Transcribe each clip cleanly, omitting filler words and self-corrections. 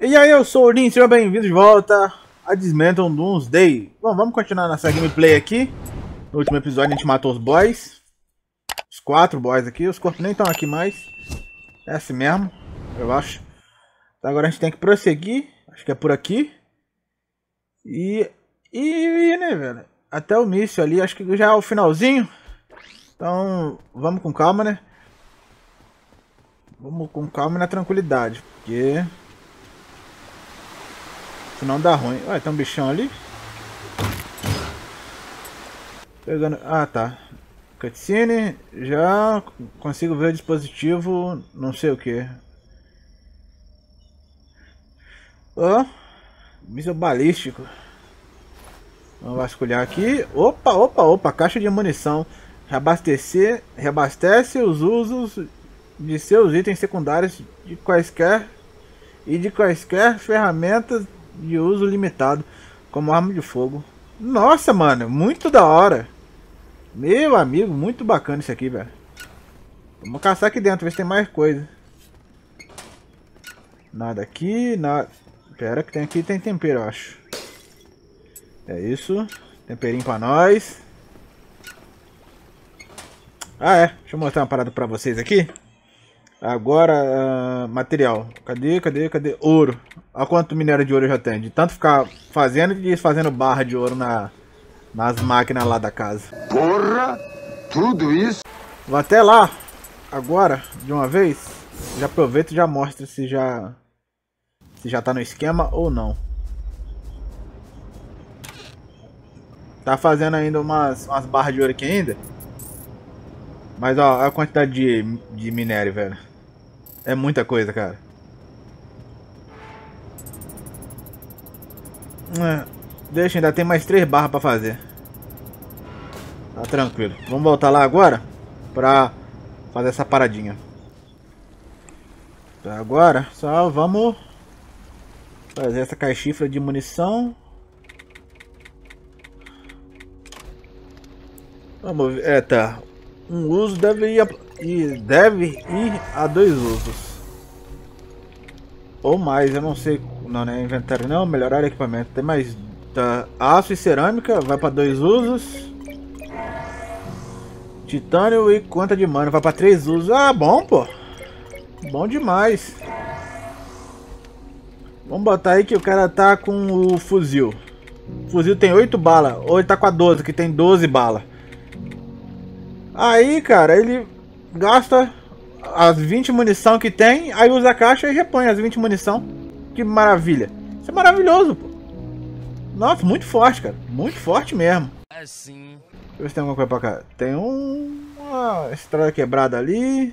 E aí, eu sou o Lin, sejam bem-vindos de volta a Dysmantle Doomsday. Bom, vamos continuar nossa gameplay aqui. No último episódio a gente matou os boys. Os 4 boys aqui, os corpos nem estão aqui mais. É assim mesmo, eu acho. Então agora a gente tem que prosseguir, acho que é por aqui. E né, velho? Até o míssil ali, acho que já é o finalzinho. Então, vamos com calma, né? Vamos com calma e na tranquilidade, porque senão dá ruim. Olha, tem um bichão ali. Pegando... Ah, tá. Cutscene. Já consigo ver o dispositivo, não sei o que. Ó, míssil balístico. Vamos vasculhar aqui. Opa, opa, opa, caixa de munição. Reabastece os usos de seus itens secundários de quaisquer ferramentas de uso limitado, como arma de fogo. Nossa, mano, muito da hora. Meu amigo, muito bacana isso aqui, velho. Vamos caçar aqui dentro, ver se tem mais coisa. Nada aqui, nada. Pera, que tem aqui, tem tempero, eu acho. É isso. Temperinho pra nós. Ah, é. Deixa eu mostrar uma parada pra vocês aqui. Agora, material. Cadê? Ouro. Olha quanto minério de ouro eu já tenho. De tanto ficar fazendo e desfazendo barra de ouro nas máquinas lá da casa. Porra! Tudo isso! Vou até lá. Agora, de uma vez. Já aproveito e já mostro se já tá no esquema ou não. Tá fazendo ainda umas barras de ouro aqui ainda. Mas ó, a quantidade de minério, velho. É muita coisa, cara. Deixa, ainda tem mais 3 barras pra fazer. Tá tranquilo. Vamos voltar lá agora pra fazer essa paradinha. Então agora só vamos fazer essa caixifra de munição. Vamos ver. É, tá. Um uso deve ir a 2 usos. Ou mais, eu não sei. Não, né? Inventário não, melhorar equipamento. Tem mais. Tá. Aço e cerâmica, vai para 2 usos. Titânio e conta de mana, vai para 3 usos. Ah, bom, pô. Bom demais. Vamos botar aí que o cara tá com o fuzil. O fuzil tem 8 balas. Ou ele tá com a 12, que tem 12 balas. Aí, cara, ele gasta as 20 munição que tem, aí usa a caixa e repõe as 20 munição. Que maravilha. Isso é maravilhoso, pô. Nossa, muito forte, cara. Muito forte mesmo. É sim. Deixa eu ver se tem alguma coisa pra cá. Tem uma estrada quebrada ali.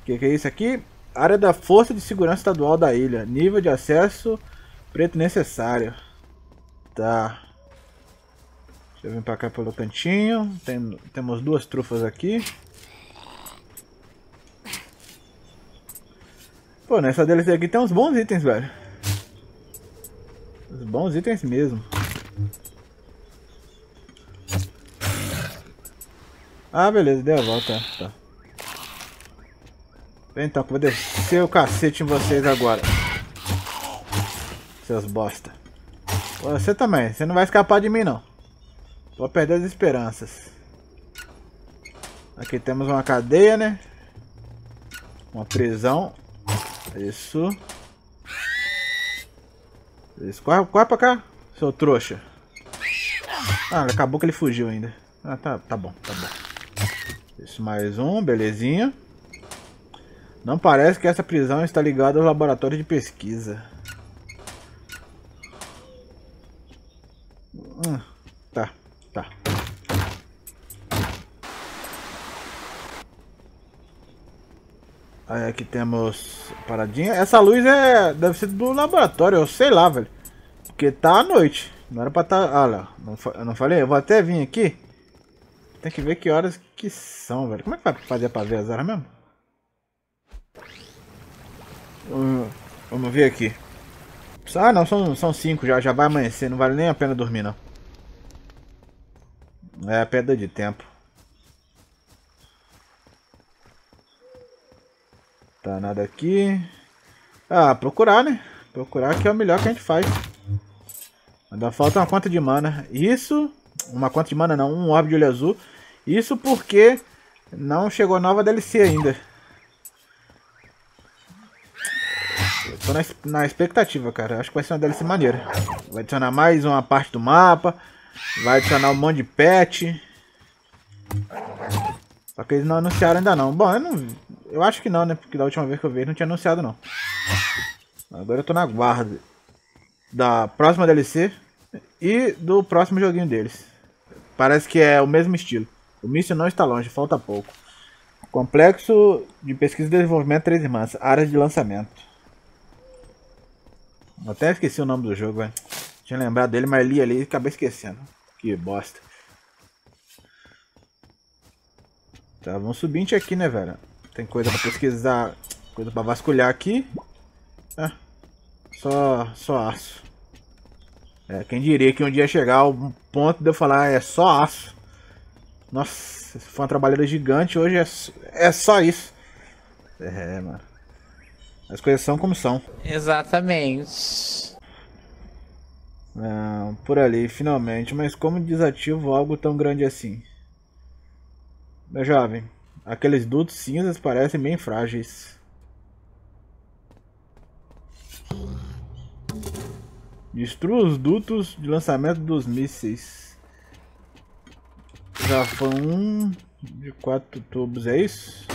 O que é isso aqui? Área da Força de Segurança Estadual da ilha. Nível de acesso preto necessário. Tá. Deixa eu vir pra cá pelo cantinho. Temos 2 trufas aqui. Pô, nessa DLC aqui tem uns bons itens, velho. Uns bons itens mesmo. Ah, beleza, deu a volta. Tá. Vem então, que eu vou descer o cacete em vocês agora. Seus bosta. Você também, você não vai escapar de mim, não. Vou perder as esperanças. Aqui temos uma cadeia, né? Uma prisão. Isso. Isso. Corre pra cá, seu trouxa. Ah, acabou que ele fugiu ainda. Ah, tá bom, tá bom. Isso, mais um, belezinha. Não parece que essa prisão está ligada aos laboratórios de pesquisa. Tá. Tá. Aí aqui temos paradinha. Essa luz deve ser do laboratório, eu sei lá, velho. Porque tá à noite. Não era pra tá... Ah, lá. Não falei? Eu vou até vir aqui. Tem que ver que horas que são, velho. Como é que vai fazer pra ver as horas mesmo? Vamos ver aqui. Ah, não. São 5 já. Já vai amanhecer. Não vale nem a pena dormir, não. É, perda de tempo. Tá, nada aqui. Ah, procurar, né? Procurar que é o melhor que a gente faz. Ainda falta uma conta de mana. Isso... Uma conta de mana não, um orbe de olho azul. Isso porque não chegou nova DLC ainda. Eu tô na expectativa, cara. Acho que vai ser uma DLC maneira. Vai adicionar mais uma parte do mapa. Vai adicionar um monte de pet. Só que eles não anunciaram ainda não. Bom, eu acho que não, né? Porque da última vez que eu vi eles não tinha anunciado não. Agora eu tô na guarda da próxima DLC e do próximo joguinho deles. Parece que é o mesmo estilo. O míssil não está longe, falta pouco. Complexo de pesquisa e desenvolvimento Três Irmãs, área de lançamento. Eu até esqueci o nome do jogo, velho. Tinha lembrado dele, mas li ali e acabei esquecendo. Que bosta. Tá, vamos subir aqui, né, velho? Tem coisa pra pesquisar, coisa pra vasculhar aqui. Ah, só aço. É, quem diria que um dia ia chegar o ponto de eu falar, é só aço. Nossa, foi uma trabalheira gigante, hoje é só isso. É, mano. As coisas são como são. Exatamente. Não, por ali, finalmente. Mas como desativo algo tão grande assim? Meu jovem, aqueles dutos cinzas parecem bem frágeis. Destrua os dutos de lançamento dos mísseis. Já foi um de 4 tubos, é isso?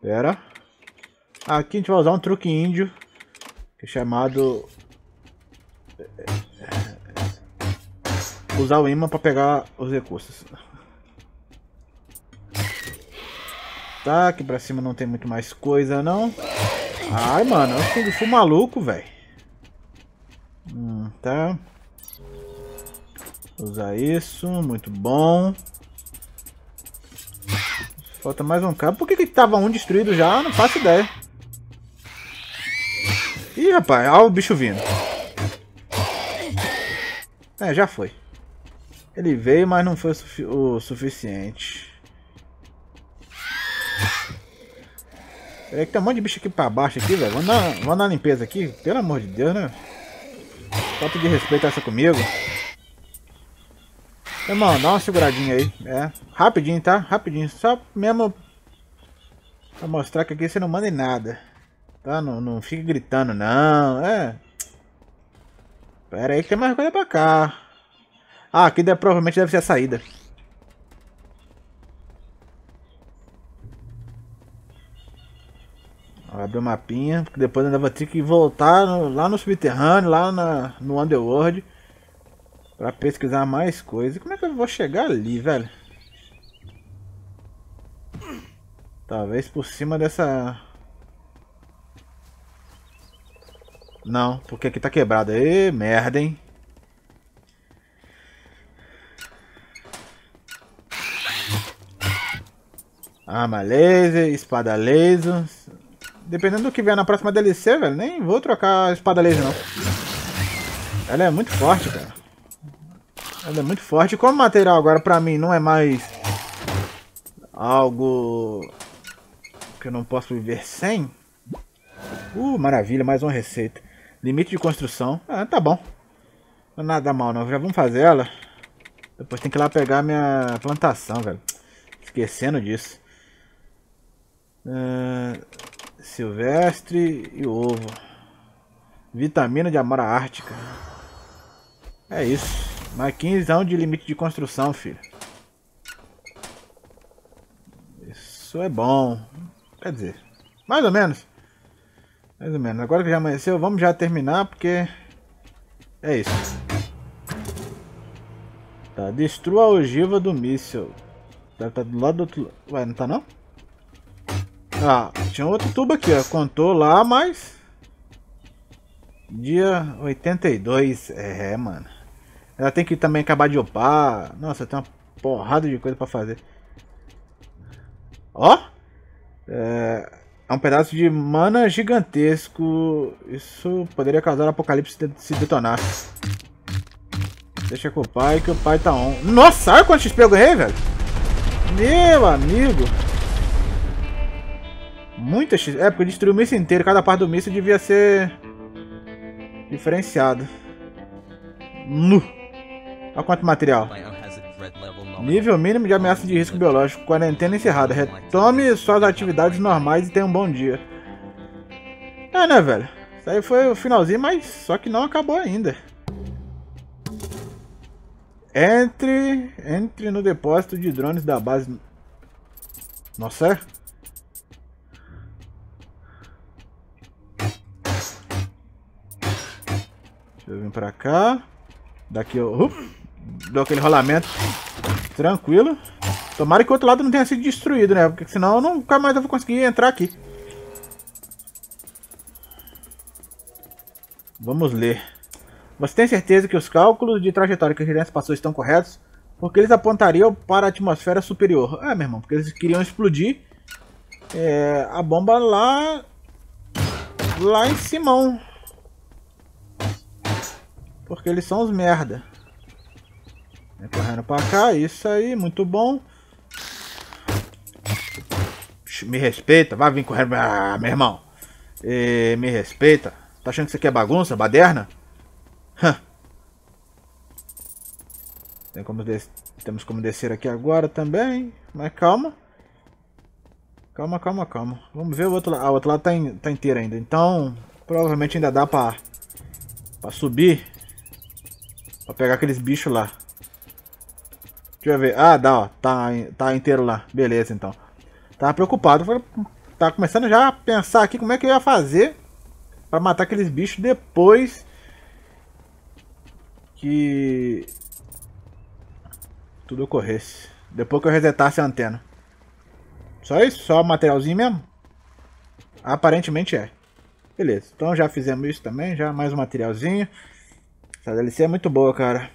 Pera. Aqui a gente vai usar um truque índio que é chamado... usar o imã para pegar os recursos. Tá, aqui pra cima não tem muito mais coisa, não. Ai, mano, eu acho que fui maluco, velho. Tá. Usar isso, muito bom. Falta mais um cabo. Por que tava um destruído já? Não faço ideia. Ih, rapaz, olha o bicho vindo. É, já foi. Ele veio, mas não foi o suficiente. É que tem um monte de bicho aqui pra baixo aqui, velho. Vamos dar uma limpeza aqui. Pelo amor de Deus, né? Falta de respeito essa comigo. Irmão, dá uma seguradinha aí. É. Rapidinho, tá? Rapidinho. Só mesmo pra mostrar que aqui você não manda em nada. Tá? Não fique gritando, não. É. Pera aí que tem mais coisa pra cá. Ah, aqui provavelmente deve ser a saída. Abrir o mapinha, porque depois ainda vou ter que voltar lá no subterrâneo, lá no Underworld, pra pesquisar mais coisas. Como é que eu vou chegar ali, velho? Talvez por cima dessa... Não, porque aqui tá quebrado. Ê, merda, hein? Arma laser, espada laser... Dependendo do que vier na próxima DLC, velho, nem vou trocar a espada laser, não. Ela é muito forte, cara. Ela é muito forte. Como material agora, pra mim, não é mais algo que eu não posso viver sem. Maravilha, mais uma receita. Limite de construção. Ah, tá bom. Não é nada mal, não. Já vamos fazer ela. Depois tem que ir lá pegar minha plantação, velho. Esquecendo disso. Silvestre e ovo. Vitamina de amora ártica. É isso. Mais 15 de limite de construção, filho. Isso é bom. Quer dizer, mais ou menos. Mais ou menos. Agora que já amanheceu, vamos já terminar, porque... É isso. Tá, destrua a ogiva do míssil. Deve estar do lado do outro... Ué, não tá não? Ah, tinha outro tubo aqui, ó. Contou lá, mas... Dia 82. É, mano. Ela tem que também acabar de upar. Nossa, tem uma porrada de coisa pra fazer. Ó! É um pedaço de mana gigantesco. Isso poderia causar um apocalipse se detonar. Deixa com o pai, que o pai tá on. Nossa, olha quanto XP eu ganhei, velho! Meu amigo. Muita X. É, porque destruiu o míssil inteiro. Cada parte do míssil devia ser diferenciado. Nu. Olha quanto material. Nível mínimo de ameaça de risco biológico. Quarentena encerrada. Retome suas atividades normais e tenha um bom dia. É, né, velho? Isso aí foi o finalzinho, mas só que não acabou ainda. Entre no depósito de drones da base. Nossa, é? Deixa eu vir pra cá. Daqui eu dou aquele rolamento. Tranquilo. Tomara que o outro lado não tenha sido destruído, né? Porque senão eu nunca mais eu vou conseguir entrar aqui. Vamos ler. Você tem certeza que os cálculos de trajetória que a gerência passou estão corretos? Porque eles apontariam para a atmosfera superior. É, meu irmão, porque eles queriam explodir a bomba lá em Simão. Porque eles são os merda. Vem correndo pra cá, isso aí, muito bom. Me respeita, vai vir correndo, ah, meu irmão. Me respeita. Tá achando que isso aqui é bagunça, baderna? Temos como descer aqui agora também, mas calma. Calma. Vamos ver o outro lado. Ah, o outro lado tá inteiro ainda, então provavelmente ainda dá pra subir. Pra pegar aqueles bichos lá. Deixa eu ver. Ah, dá, ó. Tá inteiro lá. Beleza, então. Tava preocupado. Tava começando já a pensar aqui como é que eu ia fazer pra matar aqueles bichos depois que tudo ocorresse. Depois que eu resetasse a antena. Só isso? Só materialzinho mesmo? Aparentemente é. Beleza. Então já fizemos isso também. Já mais um materialzinho. Essa DLC é muito boa, cara.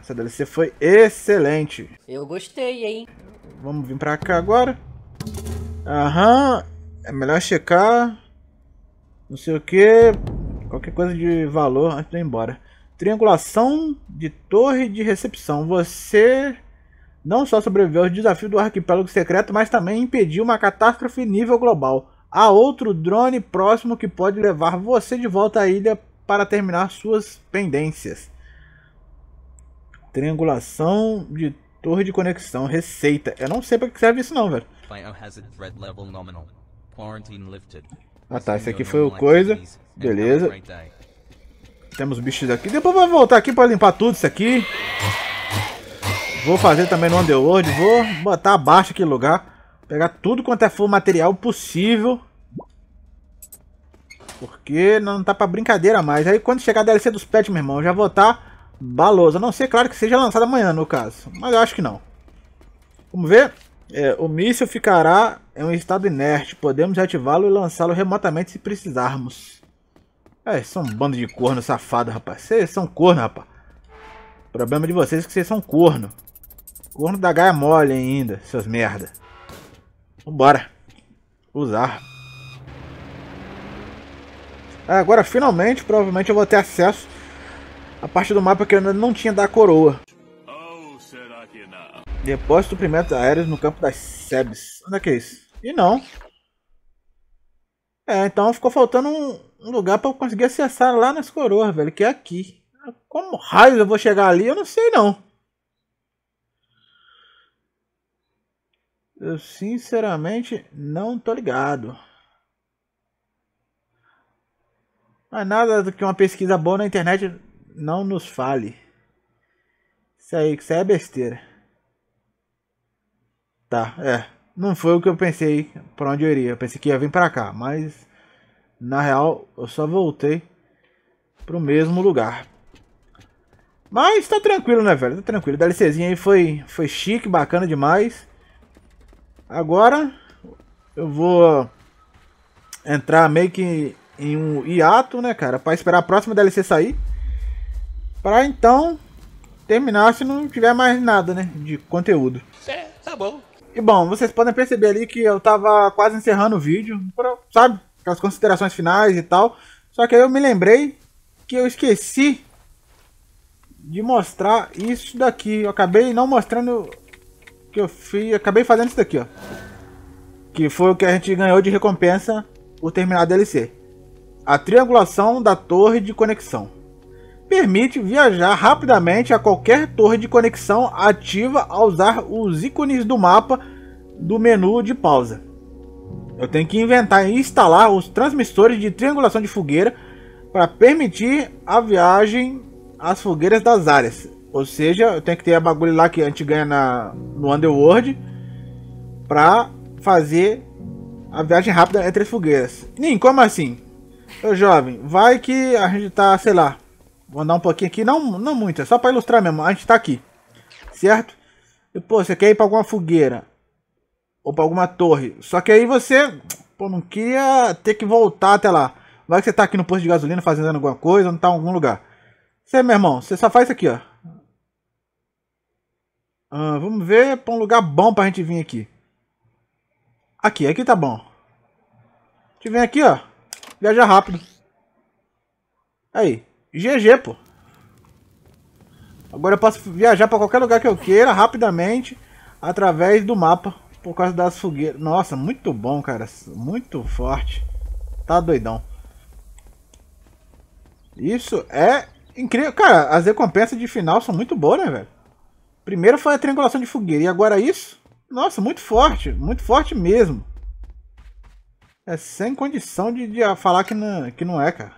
Essa DLC foi excelente. Eu gostei, hein? Vamos vir pra cá agora. Aham. É melhor checar. Não sei o que. Qualquer coisa de valor antes de ir embora. Triangulação de torre de recepção. Você não só sobreviveu ao desafio do arquipélago secreto, mas também impediu uma catástrofe nível global. Há outro drone próximo que pode levar você de volta à ilha para terminar suas pendências. Triangulação de torre de conexão. Receita. Eu não sei para que serve isso não, velho. Ah tá, esse aqui foi o coisa. Beleza. Temos bichos aqui. Depois vou voltar aqui para limpar tudo isso aqui. Vou fazer também no Underworld. Vou botar abaixo aquele lugar. Pegar tudo quanto for material possível. Porque não tá pra brincadeira mais. Aí quando chegar a DLC dos pets, meu irmão, eu já vou estar baloso. A não ser, claro, que seja lançado amanhã, no caso. Mas eu acho que não. Vamos ver. O míssil ficará em um estado inerte. Podemos ativá-lo e lançá-lo remotamente se precisarmos. São um bando de corno safado, rapaz. Vocês são corno, rapaz. O problema de vocês é que vocês são corno. Corno da gaia mole ainda, seus merda. Vambora. Usar. Agora, finalmente, provavelmente eu vou ter acesso à parte do mapa que eu ainda não tinha da coroa. Oh, será que não? Depósito de suprimentos aéreos no campo das SEBs. Onde é que é isso? E não. Então ficou faltando um lugar pra eu conseguir acessar lá nas coroas, velho. Que é aqui. Como raios eu vou chegar ali? Eu não sei, não. Eu sinceramente não tô ligado. Mas nada do que uma pesquisa boa na internet não nos fale. Isso aí é besteira. Tá, não foi o que eu pensei pra onde eu iria. Eu pensei que ia vir pra cá, mas na real eu só voltei pro mesmo lugar. Mas tá tranquilo, né, velho? Tá tranquilo. A DLCzinha aí foi chique, bacana demais. Agora eu vou entrar meio que em um hiato, né, cara? Pra esperar a próxima DLC sair. Pra então terminar se não tiver mais nada, né? De conteúdo. Tá bom. E bom, vocês podem perceber ali que eu tava quase encerrando o vídeo. Sabe? Aquelas considerações finais e tal. Só que aí eu me lembrei que eu esqueci de mostrar isso daqui. Eu acabei não mostrando que eu fiz. Eu acabei fazendo isso daqui, ó. Que foi o que a gente ganhou de recompensa por terminar a DLC. A triangulação da torre de conexão. Permite viajar rapidamente a qualquer torre de conexão ativa ao usar os ícones do mapa do menu de pausa. Eu tenho que inventar e instalar os transmissores de triangulação de fogueira para permitir a viagem às fogueiras das áreas. Ou seja, eu tenho que ter a bagulho lá que a gente ganha no Underworld para fazer a viagem rápida entre as fogueiras. Nem como assim? Ô jovem, vai que a gente tá, sei lá, vou andar um pouquinho aqui, não muito, é só para ilustrar mesmo. A gente tá aqui, certo? E pô, você quer ir para alguma fogueira? Ou para alguma torre. Só que aí você, pô, não queria ter que voltar até lá. Vai que você tá aqui no posto de gasolina fazendo alguma coisa, não tá em algum lugar. Você, meu irmão, você só faz isso aqui, ó. Vamos ver para um lugar bom pra gente vir aqui. Aqui tá bom. A gente vem aqui, ó. Viaja rápido. Aí, GG, pô. Agora eu posso viajar para qualquer lugar que eu queira, rapidamente, através do mapa. Por causa das fogueiras. Nossa, muito bom, cara. Muito forte. Tá doidão. Isso é incrível. Cara, as recompensas de final são muito boas, né, velho? Primeiro foi a triangulação de fogueira. E agora isso? Nossa, muito forte. Muito forte mesmo. É sem condição de falar que não é, cara.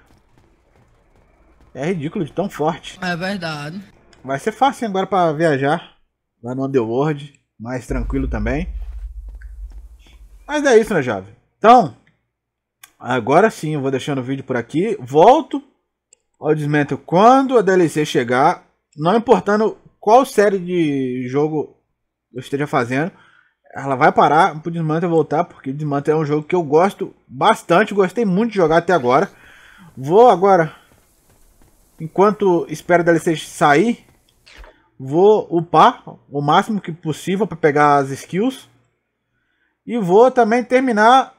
É ridículo de tão forte. É verdade. Vai ser fácil agora pra viajar. Lá no Underworld. Mais tranquilo também. Mas é isso, né, jovem? Então, agora sim, eu vou deixando o vídeo por aqui. Volto ao Dysmantle quando a DLC chegar. Não importando qual série de jogo eu esteja fazendo. Ela vai parar pro Dysmantle voltar, porque Dysmantle é um jogo que eu gosto bastante. Gostei muito de jogar até agora. Vou agora, enquanto espero a DLC sair, vou upar o máximo que possível para pegar as skills. E vou também terminar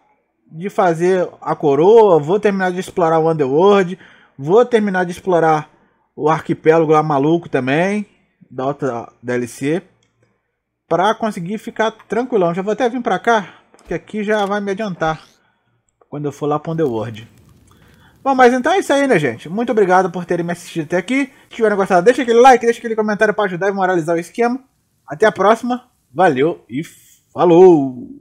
de fazer a coroa, vou terminar de explorar o Underworld, vou terminar de explorar o arquipélago lá maluco também, da outra DLC, para conseguir ficar tranquilão. Já vou até vir para cá, porque aqui já vai me adiantar quando eu for lá para o Underworld. Bom, mas então é isso aí, né, gente? Muito obrigado por terem me assistido até aqui. Se tiverem gostado, deixa aquele like, deixa aquele comentário para ajudar e moralizar o esquema. Até a próxima, valeu e falou!